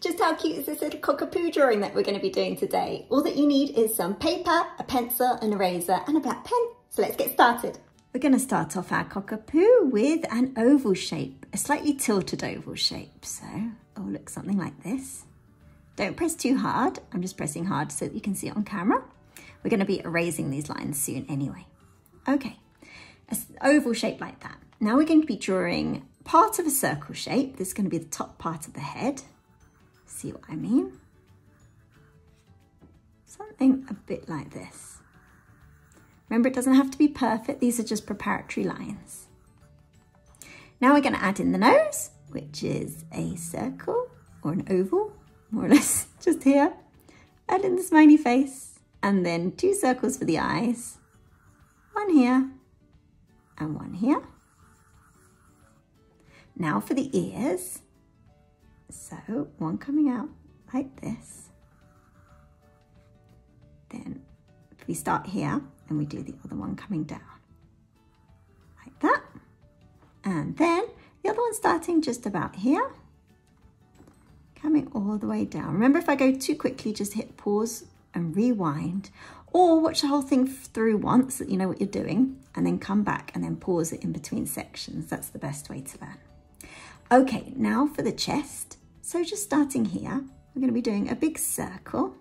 Just how cute is this little cockapoo drawing that we're going to be doing today? All that you need is some paper, a pencil, an eraser and a black pen. So let's get started. We're going to start off our cockapoo with an oval shape, a slightly tilted oval shape. So it'll look something like this. Don't press too hard. I'm just pressing hard so that you can see it on camera. We're going to be erasing these lines soon anyway. Okay, an oval shape like that. Now we're going to be drawing part of a circle shape. This is going to be the top part of the head. See what I mean? Something a bit like this. Remember, it doesn't have to be perfect. These are just preparatory lines. Now we're going to add in the nose, which is a circle or an oval, more or less, just here. Add in the smiley face and then two circles for the eyes. One here and one here. Now for the ears. So one coming out like this. Then if we start here, and we do the other one coming down like that. And then the other one starting just about here, coming all the way down. Remember, if I go too quickly, just hit pause and rewind, or watch the whole thing through once so that you know what you're doing, and then come back and then pause it in between sections. That's the best way to learn. Okay, now for the chest. So just starting here, we're gonna be doing a big circle.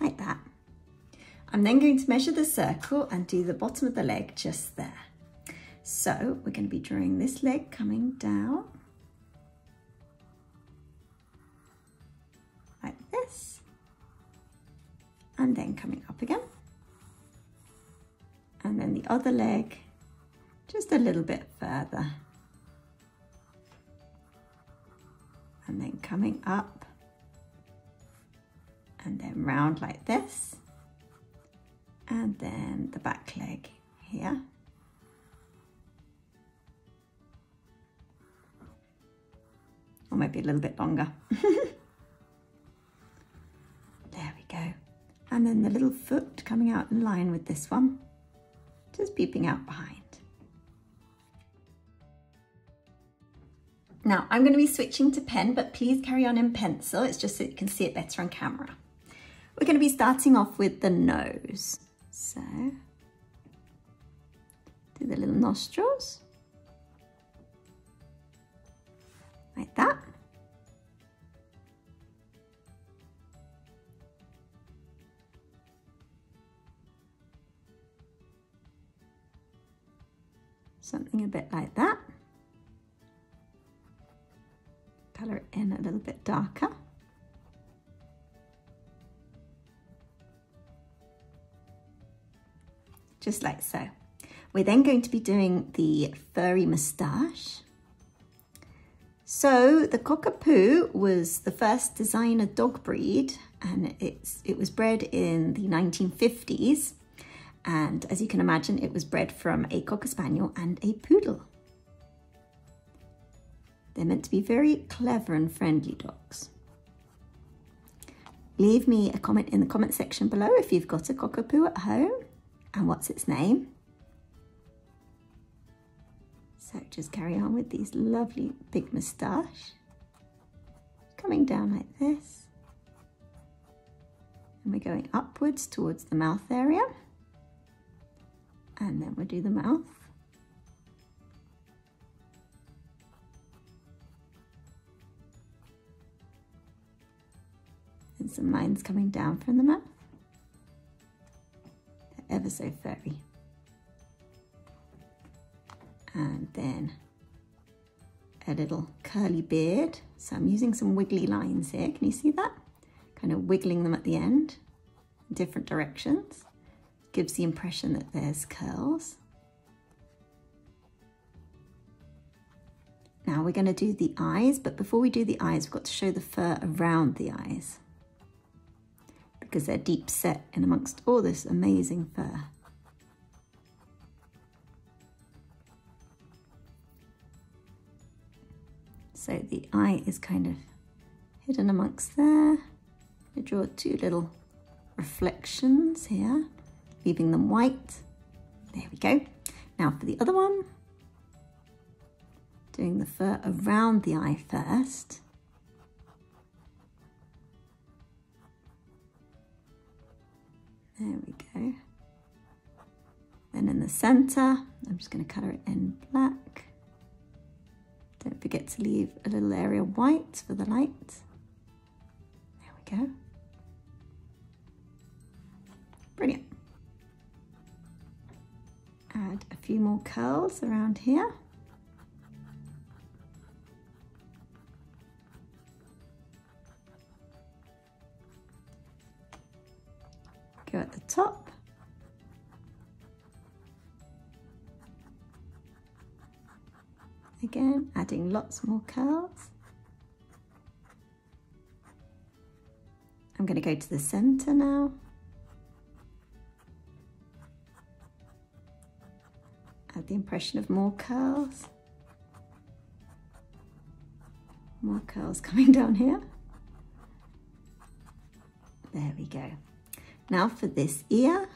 Like that. I'm then going to measure the circle and do the bottom of the leg just there. So we're going to be drawing this leg coming down like this and then coming up again and then the other leg just a little bit further and then coming up and then round like this, and then the back leg here. Or maybe a little bit longer. There we go. And then the little foot coming out in line with this one, just peeping out behind. Now I'm going to be switching to pen, but please carry on in pencil. It's just so you can see it better on camera. We're going to be starting off with the nose. So, do the little nostrils. Like that. Something a bit like that. Color it in a little bit darker. Just like so. We're then going to be doing the furry moustache. So the cockapoo was the first designer dog breed and it was bred in the 1950s. And as you can imagine, it was bred from a cocker spaniel and a poodle. They're meant to be very clever and friendly dogs. Leave me a comment in the comment section below if you've got a cockapoo at home and what's its name. So just carry on with these lovely big moustache. Coming down like this. And we're going upwards towards the mouth area. And then we'll do the mouth. And some lines coming down from the mouth. They're ever so furry. And then a little curly beard. So I'm using some wiggly lines here. Can you see that? Kind of wiggling them at the end, in different directions. Gives the impression that there's curls. Now we're going to do the eyes, but before we do the eyes, we've got to show the fur around the eyes because they're deep set in amongst all this amazing fur. So the eye is kind of hidden amongst there. I draw two little reflections here, leaving them white. There we go. Now for the other one, doing the fur around the eye first. There we go. Then in the center, I'm just going to color it in black. Don't forget to leave a little area white for the light. There we go. Brilliant. Add a few more curls around here. Go at the top. Again, adding lots more curls. I'm going to go to the center now. Add the impression of more curls. More curls coming down here. There we go. Now for this ear.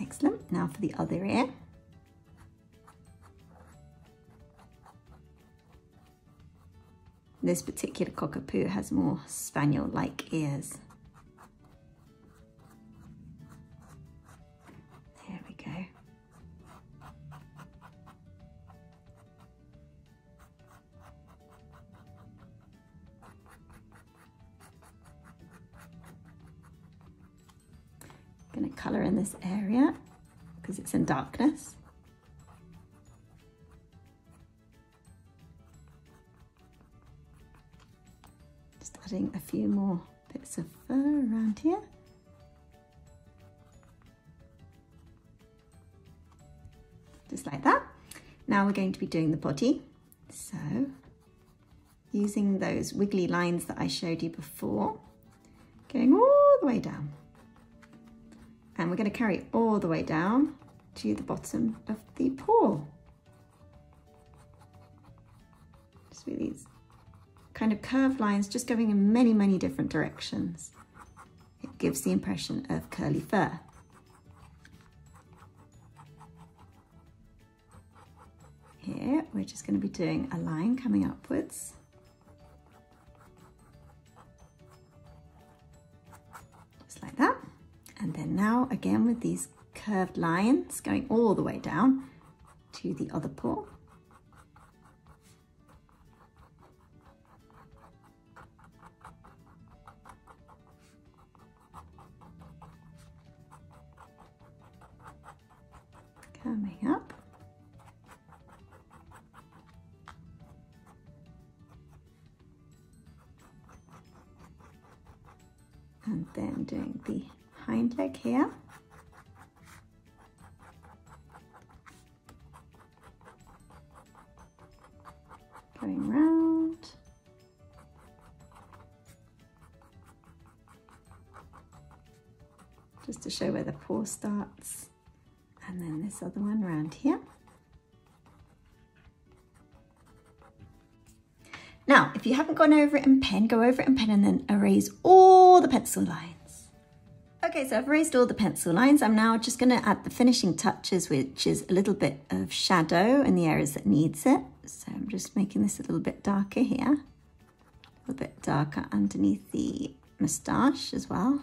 Excellent. Now for the other ear. This particular cockapoo has more spaniel-like ears. There we go. I'm going to colour in this area because it's in darkness. Just adding a few more bits of fur around here. Just like that. Now we're going to be doing the body. So, using those wiggly lines that I showed you before, going all the way down. And we're going to carry all the way down to the bottom of the paw. Just with these kind of curved lines just going in many, many different directions. It gives the impression of curly fur. Here, we're just going to be doing a line coming upwards. Just like that. And then now, again, with these curved lines going all the way down to the other paw. Coming up. And then doing the hind leg here. Going round. Just to show where the paw starts. And then this other one round here. Now, if you haven't gone over it in pen, go over it in pen and then erase all the pencil lines. Okay, so I've erased all the pencil lines. I'm now just going to add the finishing touches, which is a little bit of shadow in the areas that needs it. So I'm just making this a little bit darker here. A little bit darker underneath the moustache as well.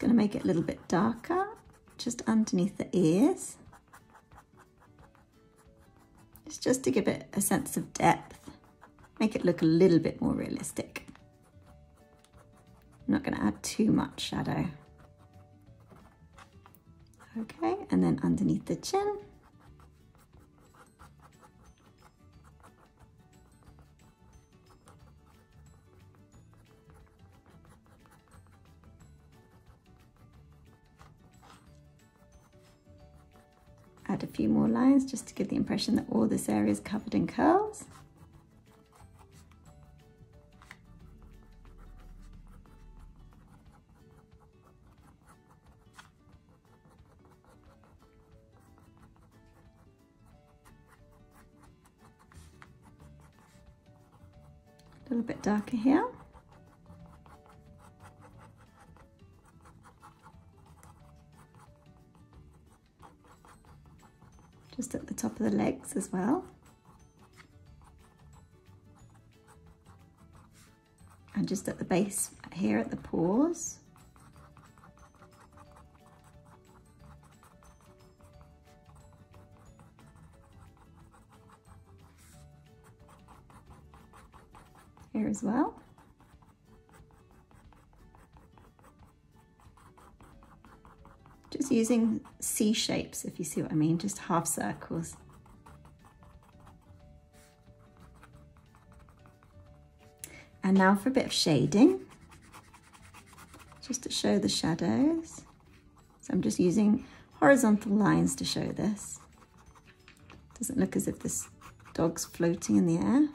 Going to make it a little bit darker just underneath the ears. It's just to give it a sense of depth, make it look a little bit more realistic. I'm not going to add too much shadow. Okay, and then underneath the chin. add a few more lines just to give the impression that all this area is covered in curls. A little bit darker here. Just at the top of the legs as well. And just at the base here at the paws. Here as well. Just using C shapes, if you see what I mean, just half circles. And now for a bit of shading, just to show the shadows. So I'm just using horizontal lines to show this. Doesn't look as if this dog's floating in the air.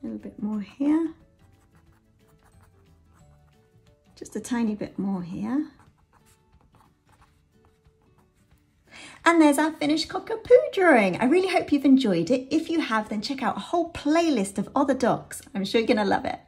A little bit more here, just a tiny bit more here. And there's our finished Cockapoo drawing. I really hope you've enjoyed it. If you have, then check out a whole playlist of other dogs. I'm sure you're gonna love it.